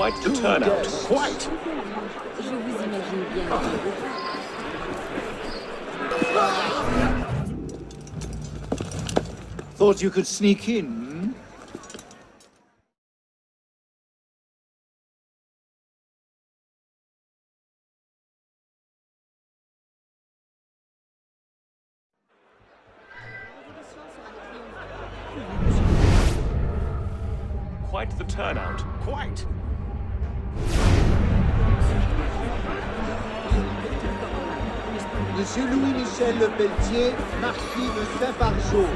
Quite the turnout. Quite. Je vous imagine bien. Thought you could sneak in. Monsieur Louis Michel Le Pelletier, marquis de Saint-Fargeau.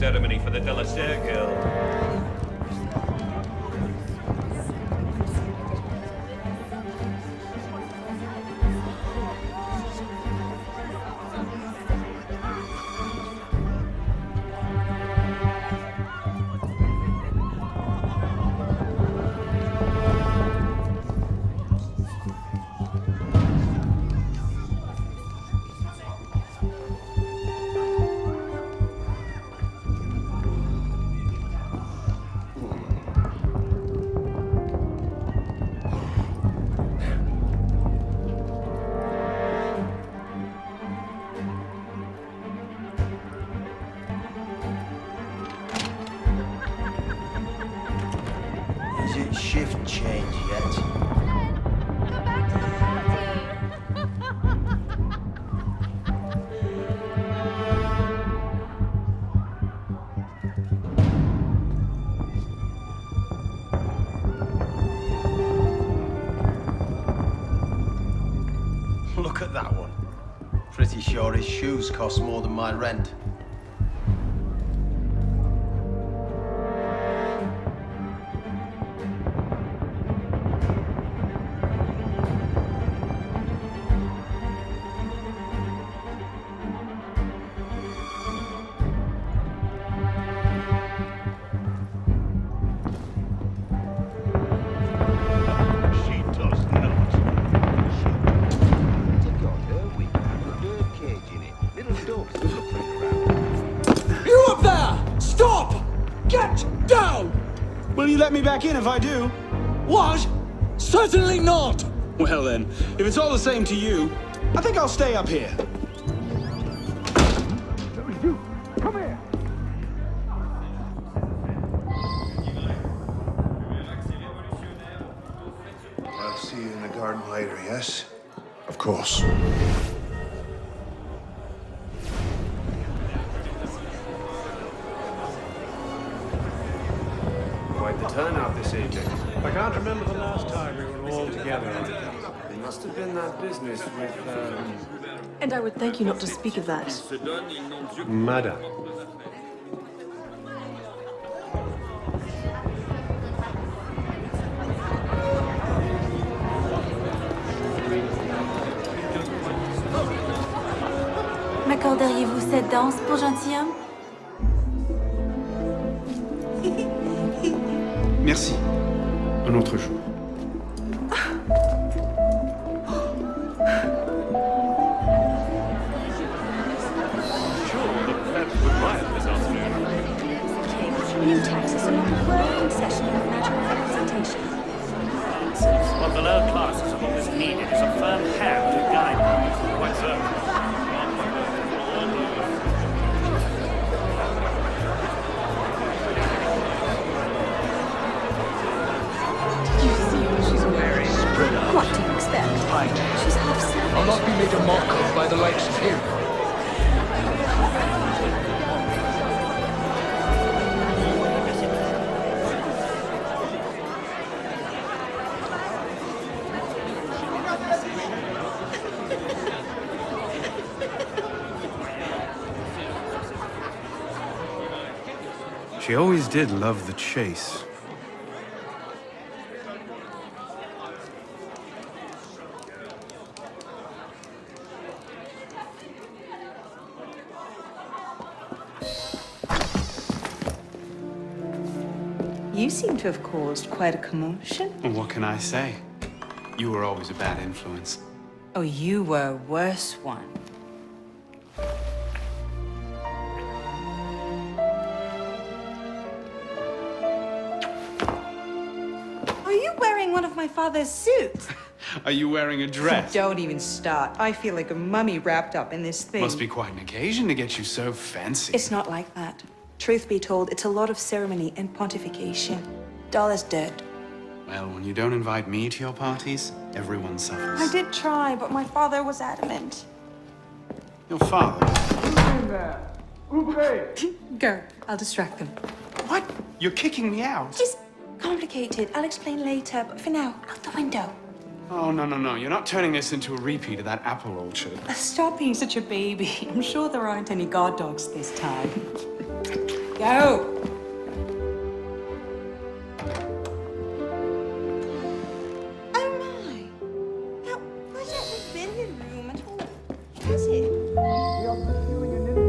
Ceremony for the De La Serre Guild. Sure, his shoes cost more than my rent. Back in if I do. What? Certainly not! Well then, if it's all the same to you, I think I'll stay up here. I'll see you in the garden later, yes? Of course. Turnout this evening. I can't remember the last time we were all together. It must have been that business with, And I would thank you not to speak of that. Madame. M'accorderiez-vous cette danse pour gentilhomme? Merci. Un autre jour. What the lower classes have always needed is a firm hand to guide them. Quite so. greater marker by the likes of him. She always did love the chase. You seem to have caused quite a commotion. Well, what can I say? You were always a bad influence. Oh, you were a worse one. Father's suit. Are you wearing a dress? Don't even start. I feel like a mummy wrapped up in this thing. Must be quite an occasion to get you so fancy. It's not like that. Truth be told, it's a lot of ceremony and pontification. Dull as dirt. Well, when you don't invite me to your parties, everyone suffers. I did try, but my father was adamant. Your father? Who's in there? Who's Go. I'll distract them. What? You're kicking me out? Just complicated. I'll explain later, but for now, out the window. Oh, no, no, no. You're not turning this into a repeat of that apple orchard. Stop being such a baby. I'm sure there aren't any guard dogs this time. Go! Oh, my. Now, why is that pavilion room at all? What is it? We are pursuing an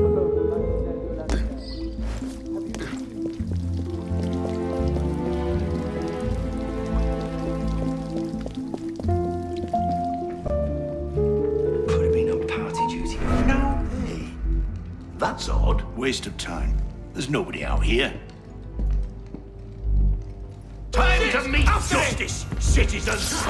That's odd. Waste of time. There's nobody out here. Time to meet justice, citizens!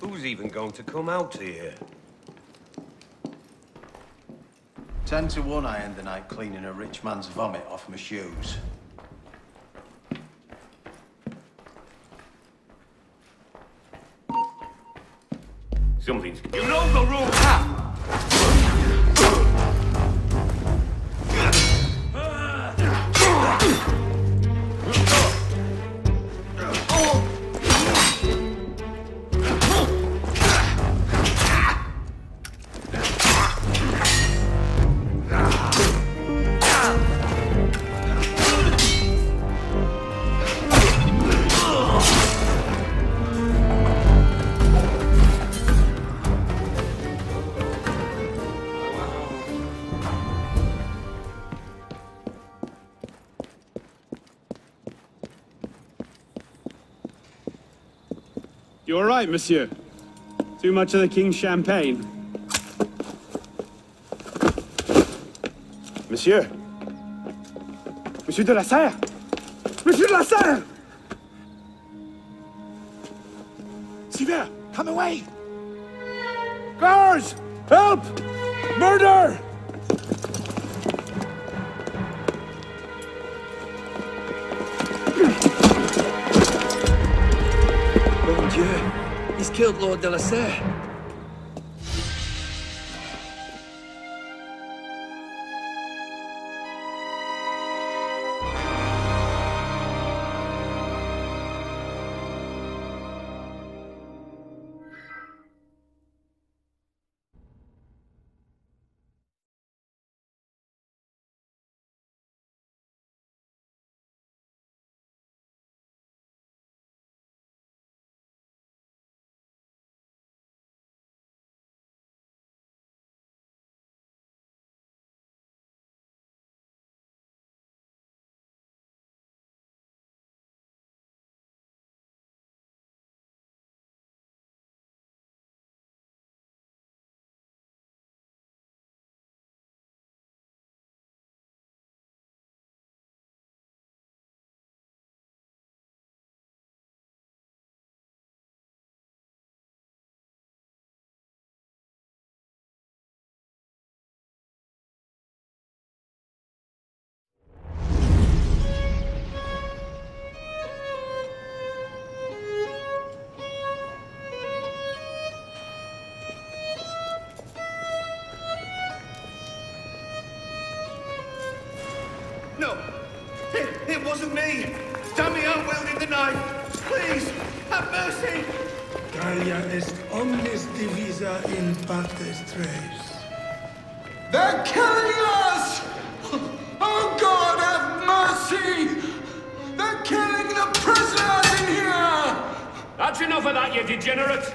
Who's even going to come out here? 10 to 1 I end the night cleaning a rich man's vomit off my shoes. Something's... You know the rules! You all right, monsieur? Too much of the king's champagne. Monsieur? Monsieur de la Serre? Monsieur de la Serre! Sylvain, come away! Guards! Help! Murder! He's killed Lord de la Serre. No, it wasn't me. Damn me, I'm wielding the knife. Please, have mercy. Gallia est omnis divisa in partes tres. They're killing us! Oh God, have mercy! They're killing the prisoners in here! That's enough of that, you degenerate!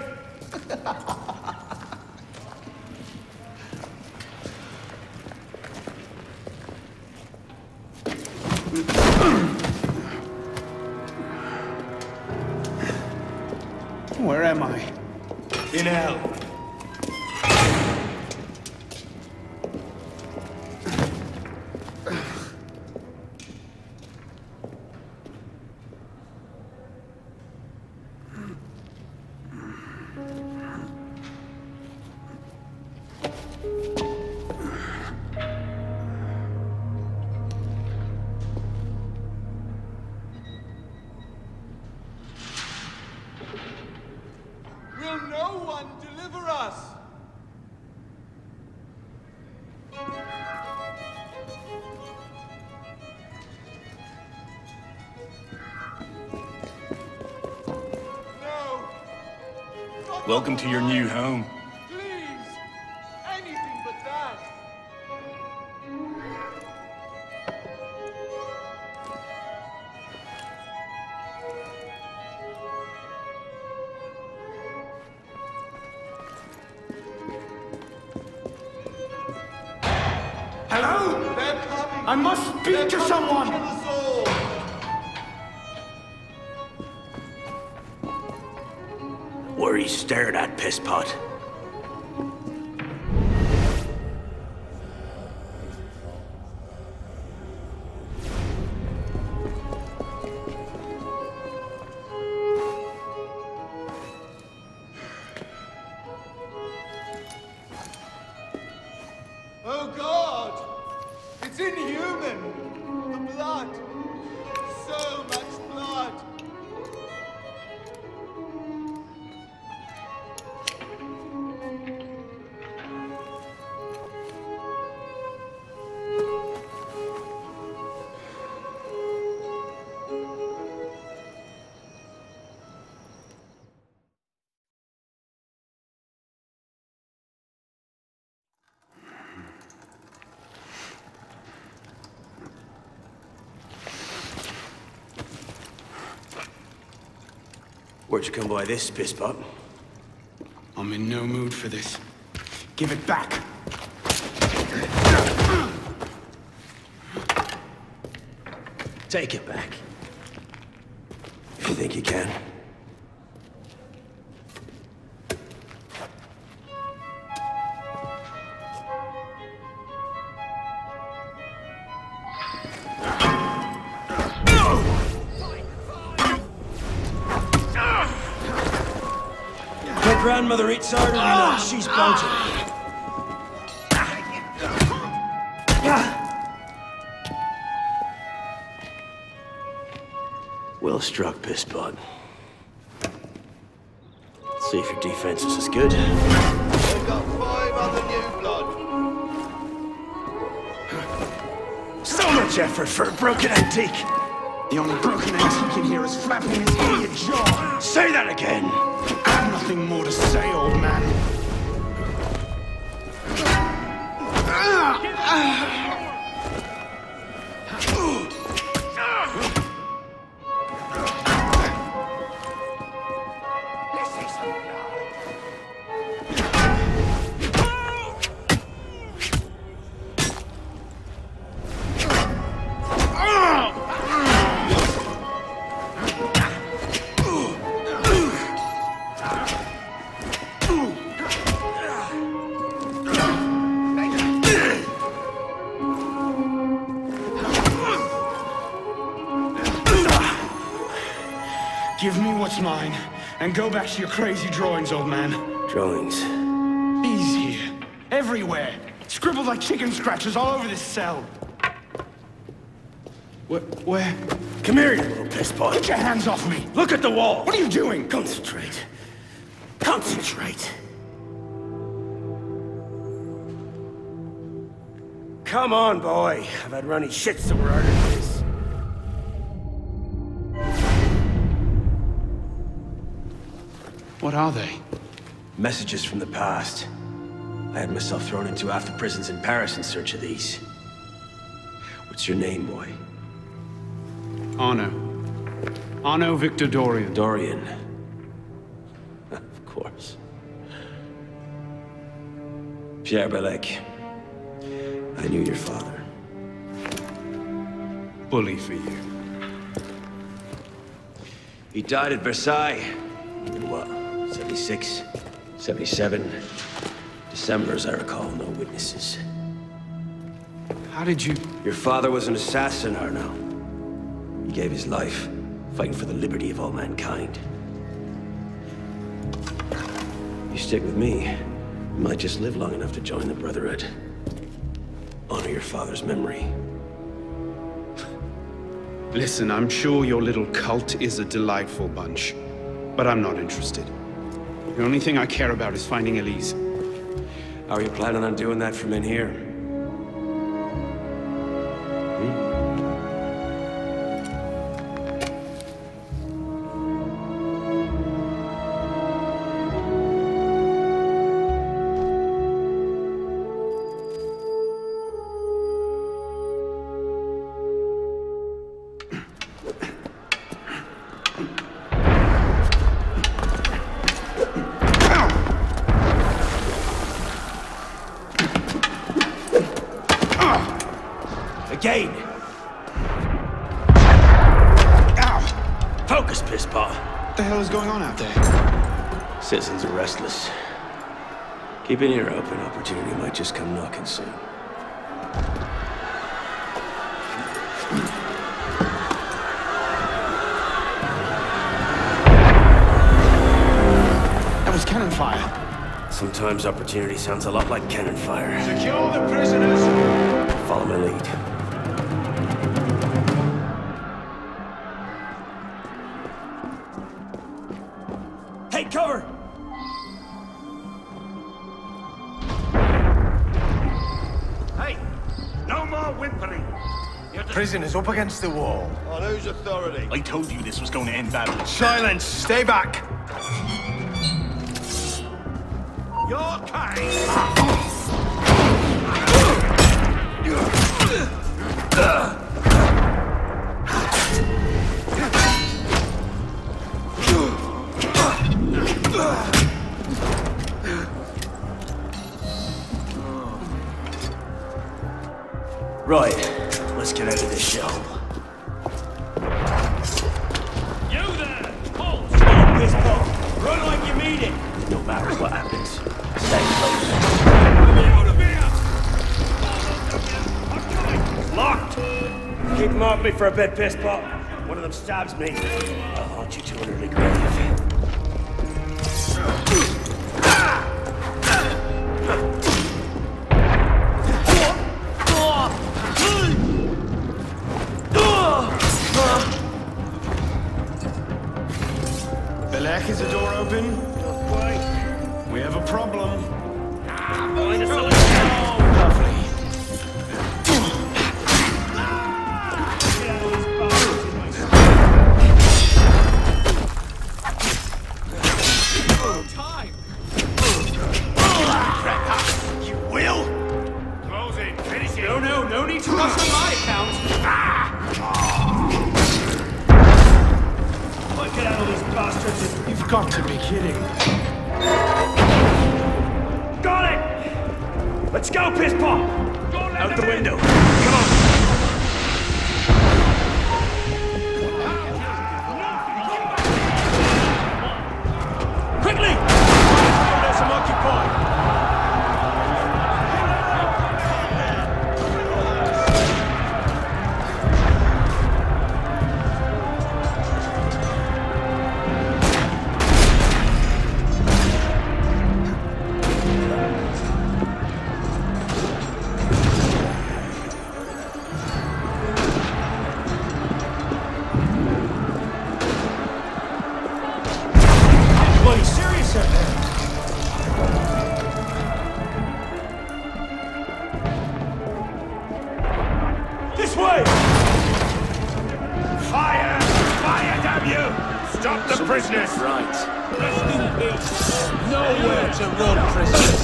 Where am I? In hell. Welcome to your new home. Please, anything but that. Hello? I must speak to someone. He's staring at pisspot. Oh God! It's inhuman! The blood! So much blood! Where'd you come by this, pisspot? I'm in no mood for this. Give it back! Take it back. If you think you can. Grandmother eats her and she's bunting. Well struck, pisspot. See if your defense is as good. We've got 5 other new blood. So much effort for a broken antique. The only broken antique in here is flapping his idiot jaw. Say that again. Nothing more to say, old man. Give me what's mine, and go back to your crazy drawings, old man. Drawings? He's here. Everywhere. Scribbled like chicken scratches all over this cell. Where? Come here, you little pisspot. Get your hands off me! Look at the wall! What are you doing? Concentrate. Concentrate. Come on, boy. I've had runny shits that were harder than this. What are they? Messages from the past. I had myself thrown into half the prisons in Paris in search of these. What's your name, boy? Arno. Arno Victor Dorian. Dorian. Of course. Pierre Bellec. I knew your father. Bully for you. He died at Versailles in what? 76? 77? December, as I recall, no witnesses. How did you... Your father was an assassin, Arno. He gave his life, fighting for the liberty of all mankind. You stick with me, you might just live long enough to join the Brotherhood. Honor your father's memory. Listen, I'm sure your little cult is a delightful bunch, but I'm not interested. The only thing I care about is finding Elise. How are you planning on doing that from in here? Citizens are restless. Keep an ear open. Opportunity might just come knocking soon. That was cannon fire. Sometimes opportunity sounds a lot like cannon fire. Secure the prisoners! Follow my lead. Prison is up against the wall. On whose authority? I told you this was going to end badly. Silence! Stay back! Your case! Right. Let's get out of this show. You there! Hold! Stop this ball! Run like you mean it! No matter what happens, stay close. Get out of here! I'm coming! Locked! Keep them off me for a bit, piss ball. One of them stabs me. I'll haunt you to an early grave. Is the door open? Not quite. We have a problem. prisoners! Right. Rest in peace. Nowhere to run, prisoners.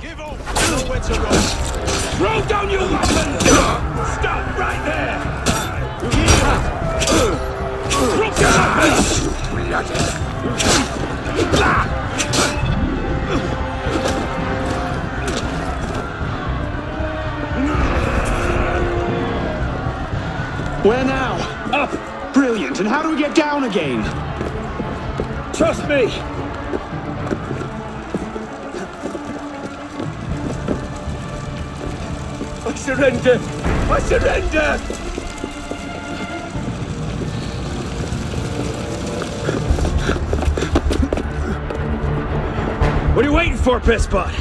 Give up! Nowhere to run. Throw down your weapon! Stop right there! Drop your weapon! Where now? Up! Brilliant, and how do we get down again? Trust me! I surrender! I surrender! What are you waiting for, Pisspot?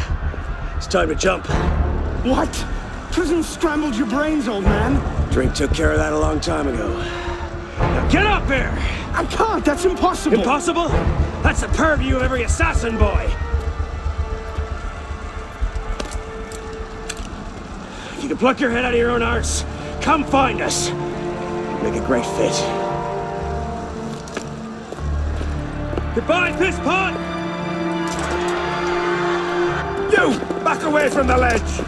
It's time to jump. What? Prison scrambled your brains, old man. Drink took care of that a long time ago. Now get up there! I can't, that's impossible! Impossible? That's the purview of every assassin boy! If you can pluck your head out of your own arse, come find us. Make a great fit. Goodbye, Pisspot! You! Back away from the ledge!